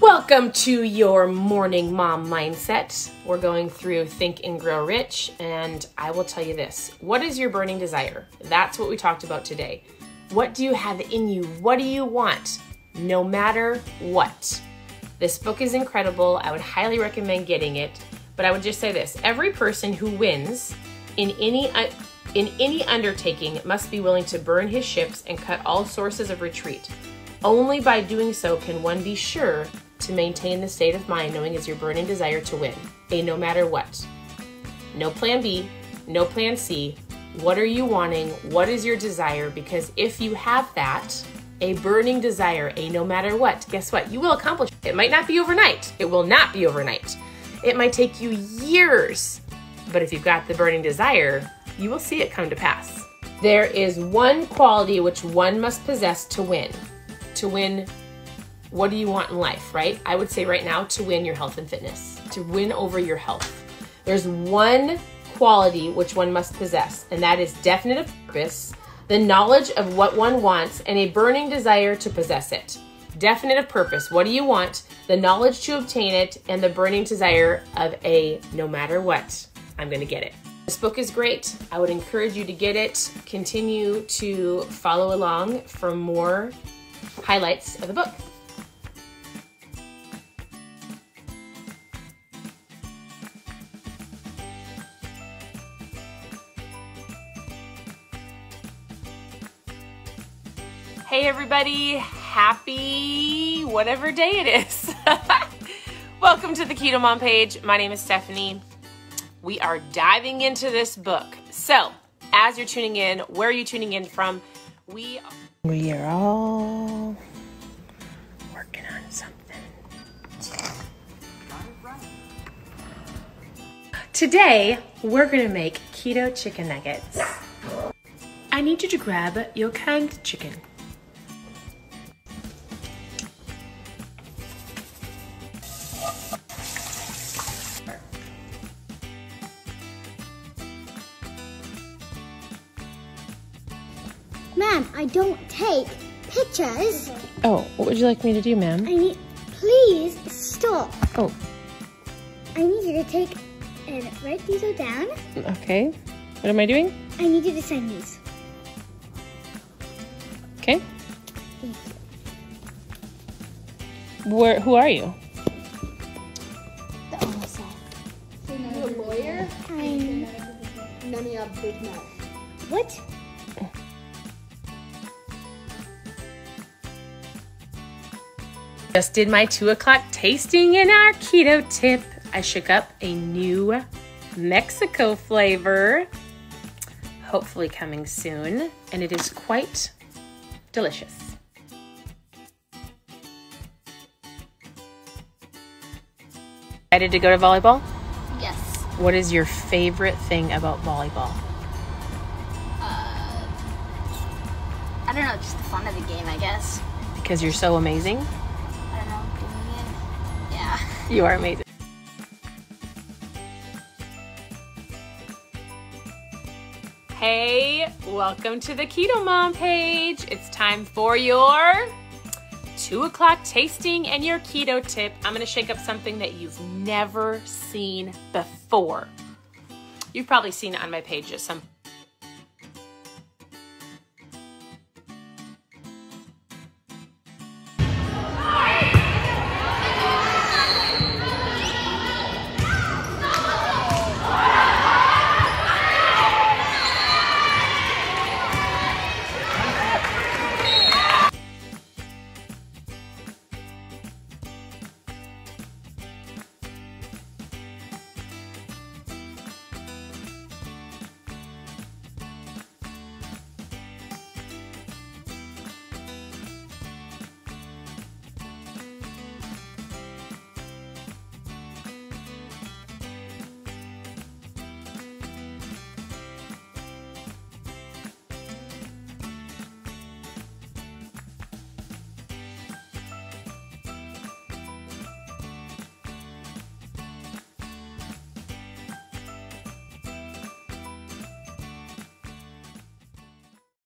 Welcome to your morning mom mindset. We're going through Think and Grow Rich, and I will tell you this. What is your burning desire? That's what we talked about today. What do you have in you? What do you want? No matter what. This book is incredible. I would highly recommend getting it, but I would just say this. Every person who wins in any undertaking must be willing to burn his ships and cut all sources of retreat. Only by doing so can one be sure to maintain the state of mind knowing is your burning desire to win, a no matter what. No plan B, no plan C. What are you wanting? What is your desire? Because if you have that, a burning desire, a no matter what, guess what? You will accomplish it. It might not be overnight. It will not be overnight. It might take you years, but if you've got the burning desire, you will see it come to pass. There is one quality which one must possess to win. To win, what do you want in life, right? I would say right now, to win your health and fitness, to win over your health. There's one quality which one must possess, and that is definite purpose, the knowledge of what one wants, and a burning desire to possess it. Definite of purpose, what do you want, the knowledge to obtain it, and the burning desire of a no matter what, I'm gonna get it. This book is great. I would encourage you to get it. Continue to follow along for more highlights of the book. Hey everybody, happy whatever day it is. Welcome to the Keto Mom page. My name is Stephanie. We are diving into this book. So as you're tuning in, where are you tuning in from? We are all working on something. Today, we're gonna make keto chicken nuggets. I need you to grab your canned chicken. Ma'am, I don't take pictures. Oh, what would you like me to do, ma'am? Please stop. Oh. I need you to take and write these all down. Okay. What am I doing? I need you to sign these. Okay. Thank you. Who are you? The officer. You're a lawyer? I'm... None of your big mouth. What? Just did my 2 o'clock tasting in our keto tip. I shook up a new Mexico flavor, hopefully coming soon, and it is quite delicious. Excited to go to volleyball? Yes. What is your favorite thing about volleyball? I don't know, just the fun of the game, I guess. Because you're so amazing? You are amazing. Hey, welcome to the Keto Mom page. It's time for your 2 o'clock tasting and your keto tip. I'm gonna shake up something that you've never seen before. You've probably seen it on my page at some point.